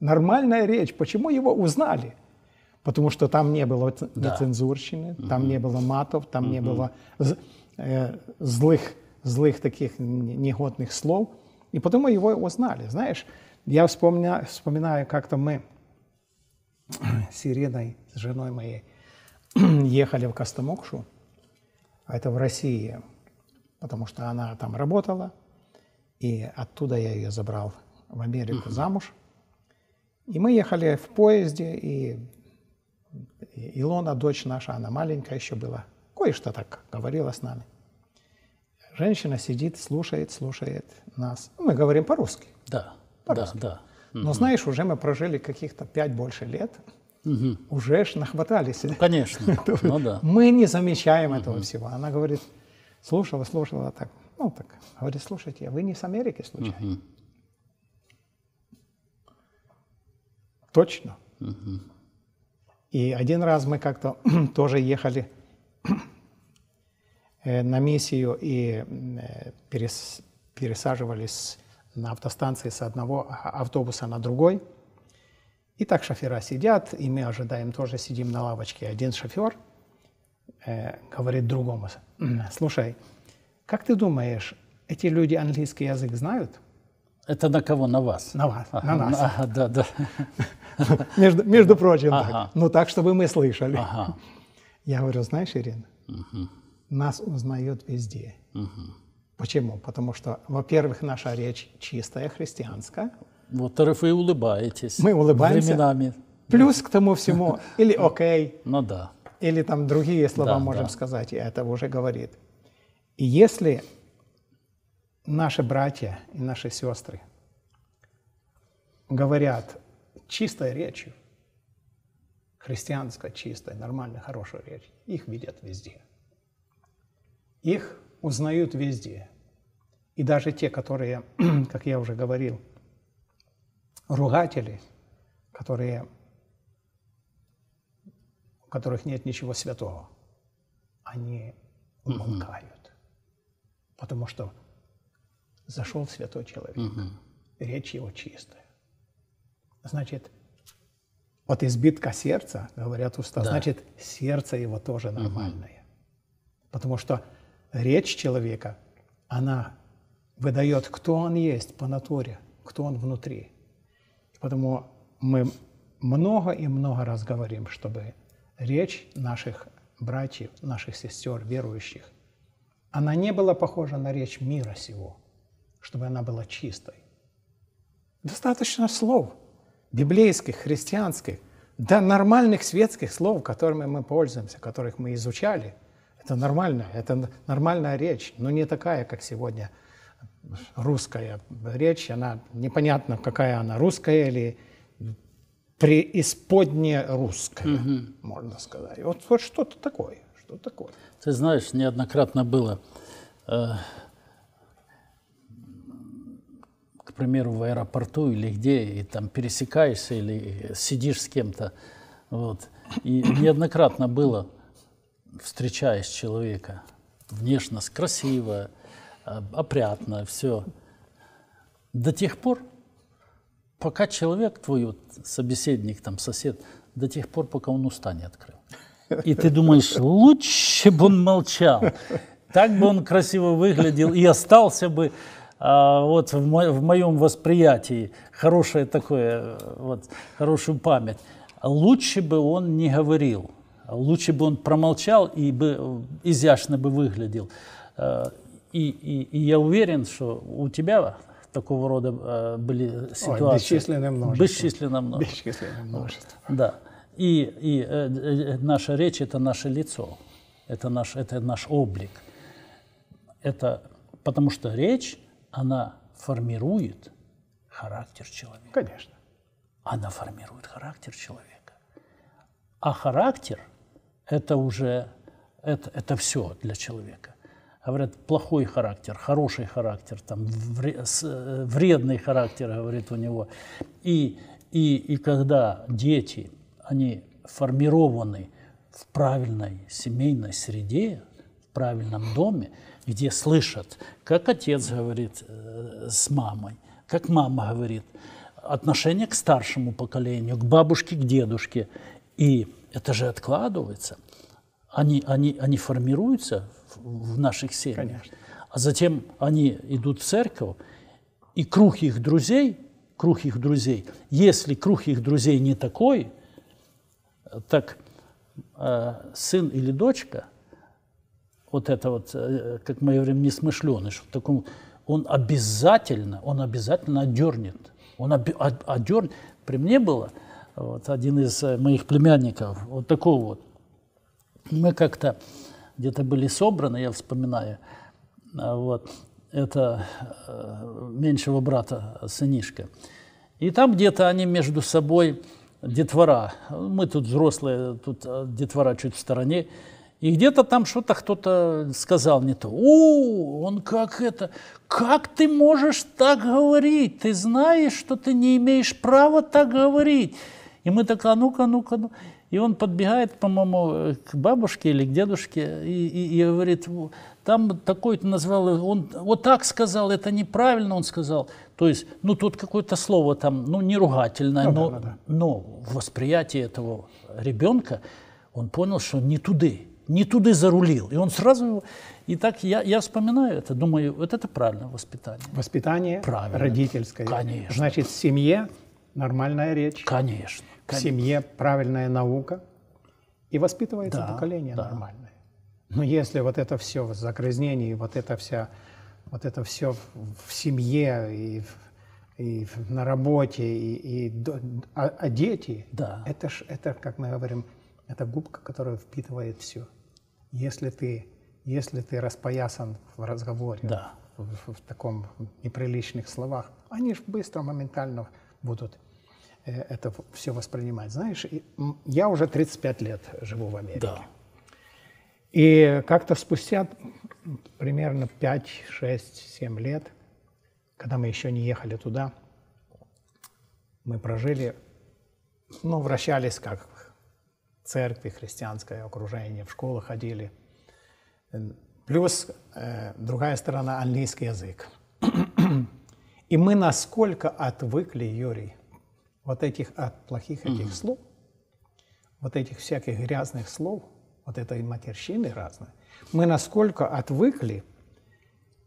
Нормальная речь. Почему его узнали? Потому что там не было нецензурщины, да. там угу. не было матов, там угу. не было э, злых, злых таких негодных слов. И потому его узнали. Знаешь, я вспоминаю, вспоминаю как-то мы с Ириной, с женой моей, ехали в Костомокшу, а это в России, потому что она там работала, и оттуда я ее забрал в Америку замуж. И мы ехали в поезде, и Илона, дочь наша, она маленькая еще была, кое-что так говорила с нами. Женщина сидит, слушает, слушает нас. Мы говорим по-русски. Да, по-русски. Да, да. Но угу. знаешь, уже мы прожили каких-то пять больше лет, угу. уже ж нахватались. Ну, конечно, ну, да. Мы не замечаем угу. этого всего. Она говорит, слушала, слушала, так, ну так, говорит, слушайте, вы не с Америки случайно? Угу. Точно. Угу. И один раз мы как-то тоже ехали на миссию и перес, пересаживались на автостанции с одного автобуса на другой. И так шофера сидят, и мы ожидаем, тоже сидим на лавочке. Один шофер э, говорит другому, слушай, как ты думаешь, эти люди английский язык знают? Это на кого? На вас? На вас, ага, на нас. Ага, да, да. между, между прочим, ага. так. Ну так, чтобы мы слышали. Ага. Я говорю, знаешь, Ирина, угу. нас узнают везде. Угу. Почему? Потому что, во-первых, наша речь чистая, христианская. Во-вторых, вы улыбаетесь. Мы улыбаемся. Временами. Плюс да. к тому всему, или окей, ну, да. или там другие слова да, можем да. сказать, и это уже говорит. И если наши братья и наши сестры говорят чистой речью, христианской, чистой, нормальной, хорошей речью, их видят везде. Их узнают везде. И даже те, которые, как я уже говорил, ругатели, которые, у которых нет ничего святого, они умолкают. Mm-hmm. Потому что зашел святой человек, mm-hmm. речь его чистая. Значит, от избитка сердца, говорят уста, да. значит, сердце его тоже нормальное. Mm-hmm. Потому что речь человека, она выдает, кто он есть по натуре, кто он внутри. И потому мы много и много раз говорим, чтобы речь наших братьев, наших сестер, верующих, она не была похожа на речь мира сего, чтобы она была чистой. Достаточно слов библейских, христианских, да нормальных светских слов, которыми мы пользуемся, которых мы изучали. Это нормально, это нормальная речь, но не такая, как сегодня русская речь. Она непонятно, какая она, русская или преисподне русская, угу. можно сказать. Вот, вот что-то такое, что такое. Ты знаешь, неоднократно было, э, к примеру, в аэропорту или где, и там пересекаешься или сидишь с кем-то, вот, и неоднократно было, встречаясь человека, внешне красиво, опрятно, все, до тех пор, пока человек твой, вот, собеседник, там, сосед, до тех пор, пока он уста не открыл. И ты думаешь, лучше бы он молчал, так бы он красиво выглядел и остался бы, а, вот, в, мо в моем восприятии, хорошее такое, вот, хорошую память. Лучше бы он не говорил. Лучше бы он промолчал и бы изящно бы выглядел. И, и, и я уверен, что у тебя такого рода были ситуации. Ой, бесчисленное множество. Бесчисленное множество. Бесчисленное множество. Да. И, и наша речь – это наше лицо, это наш, это наш облик. Это, потому что речь, она формирует характер человека. Конечно. Она формирует характер человека. А характер – Это уже, это, это все для человека. Говорят, плохой характер, хороший характер, там, вредный характер, говорит у него. И, И, и когда дети, они формированы в правильной семейной среде, в правильном доме, где слышат, как отец говорит с мамой, как мама говорит, отношение к старшему поколению, к бабушке, к дедушке. И это же откладывается. Они, они, они формируются в, в наших семьях. Конечно. А затем они идут в церковь, и круг их друзей, круг их друзей, если круг их друзей не такой, так э, сын или дочка, вот это вот, э, как мы говорим, несмышленый, что в таком, он обязательно, он обязательно одернет. Он оби, одернет. При мне было, вот, один из моих племянников, вот такого вот, мы как-то где-то были собраны, я вспоминаю, вот, это меньшего брата сынишка. И там где-то они между собой, детвора, мы тут взрослые, тут детвора чуть в стороне, и где-то там что-то кто-то сказал не то. О, он как это, как ты можешь так говорить? Ты знаешь, что ты не имеешь права так говорить. И мы так, а ну-ка, ну-ка, ну-ка. И он подбегает, по-моему, к бабушке или к дедушке и, и, и говорит, там такой-то назвал, он вот так сказал, это неправильно он сказал. То есть, ну, тут какое-то слово там, ну, не ругательное, ну, но, да, да, да. но в восприятии этого ребенка он понял, что не туды, не туды зарулил. И он сразу его... И так я, я вспоминаю это, думаю, вот это правильное воспитание. Воспитание правильно. Родительское. Конечно. Значит, в семье нормальная речь. Конечно. В семье правильная наука, и воспитывается да, поколение да. нормальное. Но если вот это все в загрязнении, вот это, вся, вот это все в семье, и, и на работе, и, и а, а дети, да. это, ж, это, как мы говорим, это губка, которая впитывает все. Если ты, если ты распоясан в разговоре, да. в, в таком неприличных словах, они же быстро, моментально будут... это все воспринимать. Знаешь, я уже тридцать пять лет живу в Америке. Да. И как-то спустя примерно пять, шесть, семь лет, когда мы еще не ехали туда, мы прожили, ну, вращались как в церкви, христианское окружение, в школу ходили. Плюс э, другая сторона – английский язык. И мы насколько отвыкли, Юрий, вот этих от плохих этих mm-hmm. слов, вот этих всяких грязных слов, вот этой матерщины разной, мы насколько отвыкли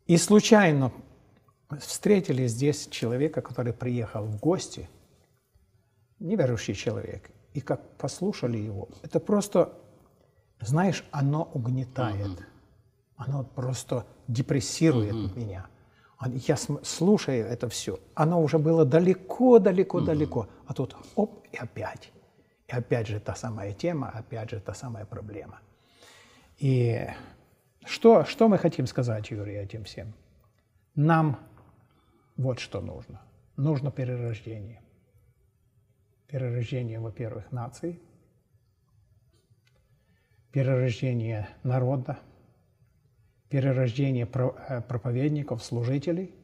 и случайно встретили здесь человека, который приехал в гости, неверующий человек, и как послушали его, это просто, знаешь, оно угнетает, mm-hmm. оно просто депрессирует mm-hmm. меня. Я слушаю это все, оно уже было далеко-далеко-далеко, далеко, mm-hmm. а тут оп, и опять. И опять же та самая тема, опять же та самая проблема. И что, что мы хотим сказать, Юрий, этим всем? Нам вот что нужно. Нужно перерождение. Перерождение, во-первых, наций, перерождение народа, перерождение проповедников, служителей.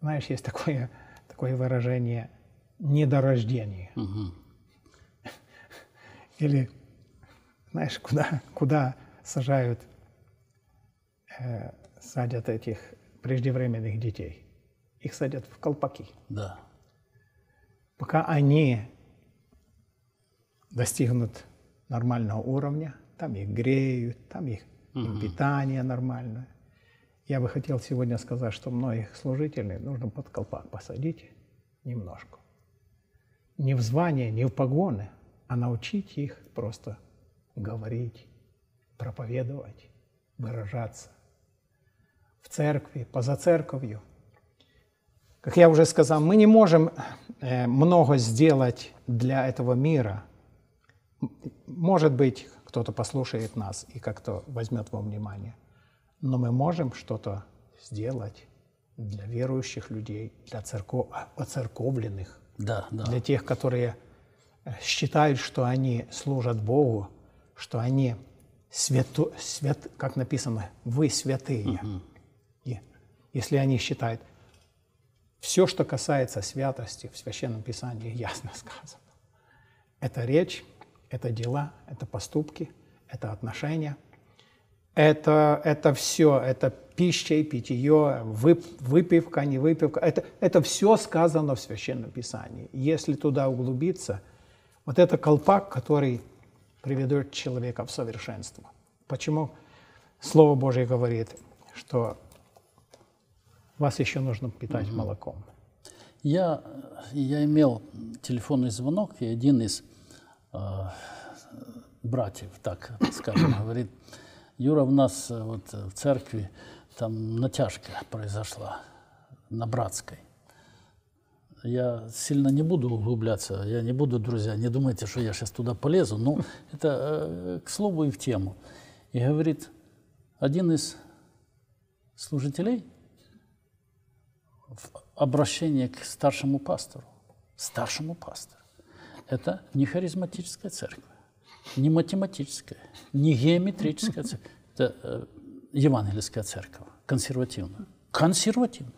Знаешь, есть такое, такое выражение «недорождение». Угу. Или, знаешь, куда, куда сажают, э, садят этих преждевременных детей? Их садят в колпаки. Да. Пока они достигнут нормального уровня, там их греют, там их им питание нормальное. Я бы хотел сегодня сказать, что многих служителей нужно под колпак посадить немножко. Не в звание, не в погоны, а научить их просто говорить, проповедовать, выражаться. В церкви, поза церковью. Как я уже сказал, мы не можем э, много сделать для этого мира. Может быть, кто-то послушает нас и как-то возьмет во внимание. Но мы можем что-то сделать для верующих людей, для церков... оцерковленных, да, да. для тех, которые считают, что они служат Богу, что они свято... свят... как написано, вы святые. Угу. И если они считают, Все, что касается святости в Священном Писании, ясно сказано. Это речь, это дела, это поступки, это отношения. Это, это все, это пища и питье, выпивка, не выпивка. Это, это все сказано в Священном Писании. Если туда углубиться, вот это колпак, который приведет человека в совершенство. Почему? Слово Божье говорит, что вас еще нужно питать угу. молоком. Я, я имел телефонный звонок, и один из э, братьев, так скажем, говорит: Юра, у нас вот в церкви там натяжка произошла на братской. Я сильно не буду углубляться, я не буду, друзья, не думайте, что я сейчас туда полезу, но это к слову и в тему. И говорит, один из служителей в обращении к старшему пастору, старшему пастору, это не харизматическая церковь. Не математическая, не геометрическая церковь. Это э, евангельская церковь, консервативная. Консервативная.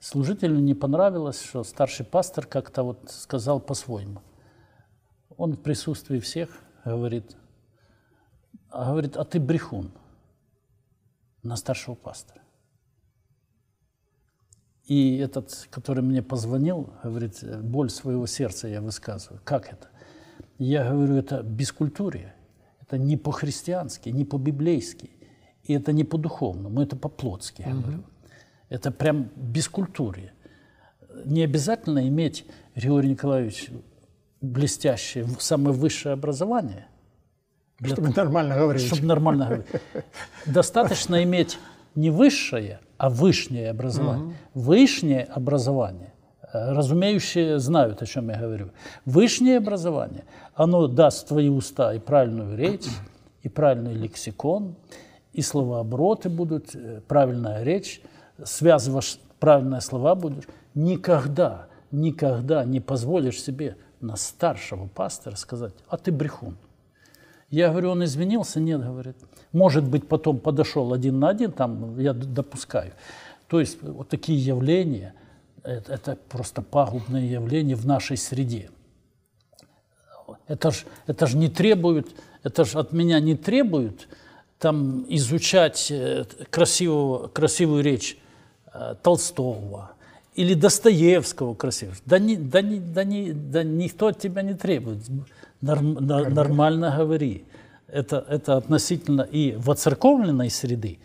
Служителю не понравилось, что старший пастор как-то вот сказал по-своему. Он в присутствии всех говорит, а, говорит, а ты брехун на старшего пастора. И этот, который мне позвонил, говорит, боль своего сердца я высказываю. Как это? Я говорю, это бескультурие, это не по-христиански, не по-библейски, и это не по-духовному, это по-плотски, я говорю. Это прям бескультурие. Не обязательно иметь, Григорий Николаевич, блестящее, самое высшее образование. Чтобы того, нормально говорить. Чтобы нормально говорить. Достаточно иметь не высшее, а вышнее образование. Вышнее образование. Разумеющие знают, о чем я говорю. Высшее образование, оно даст в твои уста и правильную речь, и правильный лексикон, и словообороты будут, правильная речь, связываешь правильные слова будешь. Никогда, никогда не позволишь себе на старшего пастора сказать, а ты брехун. Я говорю, он извинился? Нет, говорит. Может быть, потом подошел один на один, там я допускаю. То есть вот такие явления... Это, это просто пагубное явление в нашей среде. Это ж, это ж не требует, это ж от меня не требует там изучать красивого, красивую речь Толстого или Достоевского красивого. Да, не, да, не, да, не, да никто от тебя не требует. Норм, нормально говори. Это, это относительно и воцерковленной среды,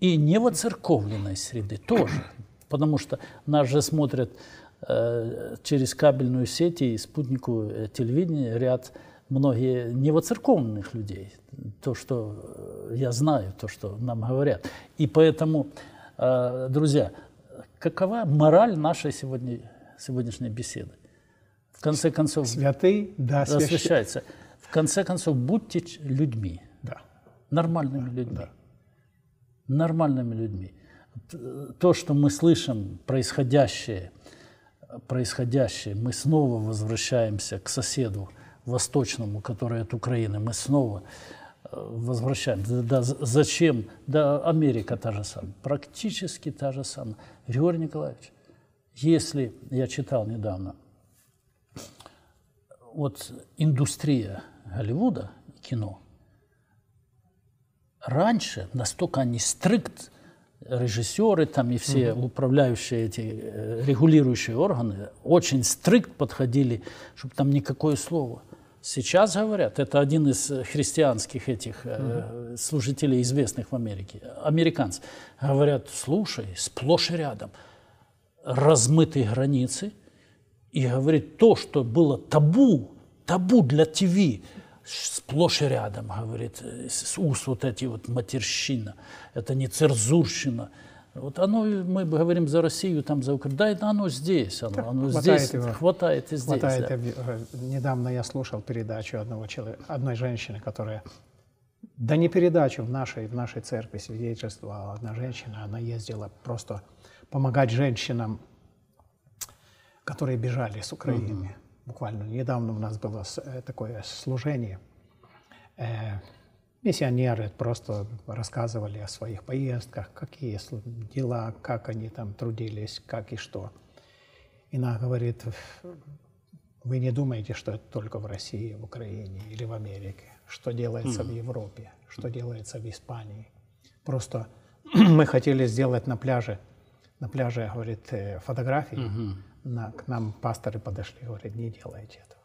и не воцерковленной среды тоже. Потому что нас же смотрят э, через кабельную сеть и спутниковое телевидение ряд многие невоцерковных людей. То, что я знаю, то, что нам говорят. И поэтому, э, друзья, какова мораль нашей сегодня, сегодняшней беседы? В конце концов, святый, да, освящается. В конце концов, будьте людьми. Да. Нормальными да, людьми. Да. Нормальными людьми. То, что мы слышим, происходящее, происходящее, мы снова возвращаемся к соседу восточному, который от Украины, мы снова возвращаемся. Да, зачем? Да, Америка та же самая, практически та же самая. Григорий Николаевич, если, я читал недавно, вот индустрия Голливуда, кино, раньше настолько они стрикт, режиссеры там и все угу. управляющие эти регулирующие органы очень стрикт подходили, чтобы там никакое слово. Сейчас говорят, это один из христианских этих угу. э, служителей, известных в Америке, американцев, говорят, слушай, сплошь и рядом размытые границы и говорит, то, что было табу, табу для ТВ, сплошь и рядом, говорит, с уст вот эти вот матерщина, это не церзурщина. Вот оно, мы говорим за Россию, там за Украину, да, это оно здесь, оно, оно хватает здесь, его. Хватает и здесь. Хватает, да. Недавно я слушал передачу одного человека, одной женщины, которая, да не передачу, в нашей, в нашей церкви свидетельствовала одна женщина, она ездила просто помогать женщинам, которые бежали с Украины. Mm-hmm. Буквально недавно у нас было такое служение. Миссионеры просто рассказывали о своих поездках, какие дела, как они там трудились, как и что. Она говорит, вы не думаете, что это только в России, в Украине или в Америке, что делается в Европе, что делается в Испании. Просто мы хотели сделать на пляже, на пляже, говорит, фотографии, на, к нам пасторы подошли, говорят, не делайте этого.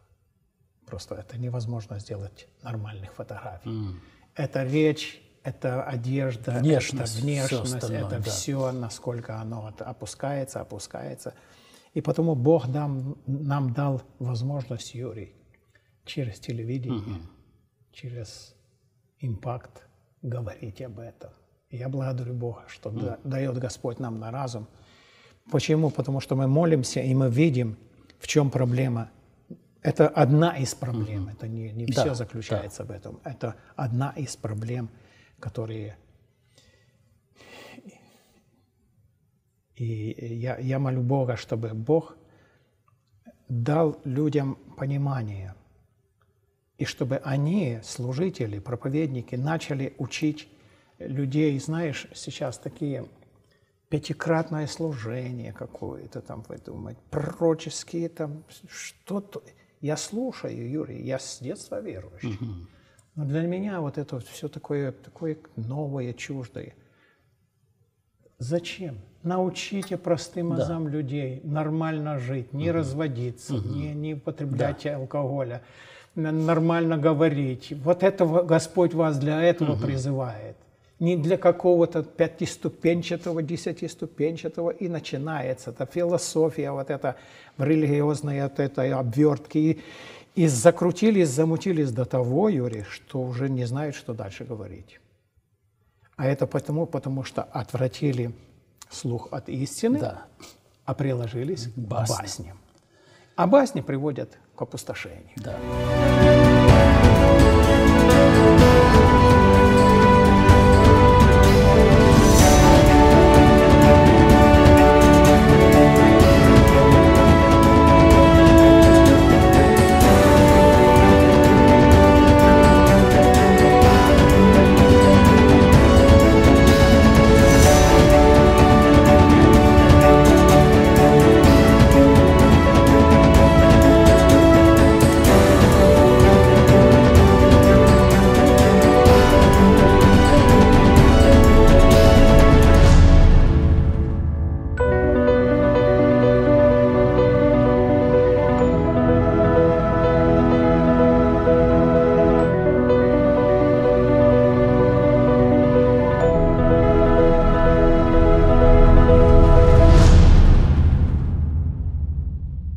Просто это невозможно сделать нормальных фотографий. Это речь, это одежда, внешность, это, внешность, все остальное, это да. все, насколько оно опускается, опускается. И потому Бог нам, нам дал возможность, Юрий, через телевидение, mm-hmm. через импакт говорить об этом. И я благодарю Бога, что mm-hmm. дает Господь нам на разум. Почему? Потому что мы молимся, и мы видим, в чем проблема. Это одна из проблем, mm-hmm. это не, не да, все заключается да. в этом. Это одна из проблем, которые... И я, я молю Бога, чтобы Бог дал людям понимание, и чтобы они, служители, проповедники, начали учить людей, знаешь, сейчас такие пятикратное служение какое-то там выдумать, пророческие там что-то. Я слушаю, Юрий, я с детства верующий, угу. но для меня вот это все такое, такое новое, чуждое. Зачем? Научите простым азам да. людей нормально жить, не угу. разводиться, угу. не, не употреблять да. алкоголя, нормально говорить. Вот этого Господь вас для этого угу. призывает. Не для какого-то пятиступенчатого, десятиступенчатого, и начинается эта философия, вот эта религиозная, от этой обвертки. И, и закрутились, замутились до того, Юрий, что уже не знают, что дальше говорить. А это потому, потому что отвратили слух от истины, да. а приложились к басням. А басни приводят к опустошению. Да.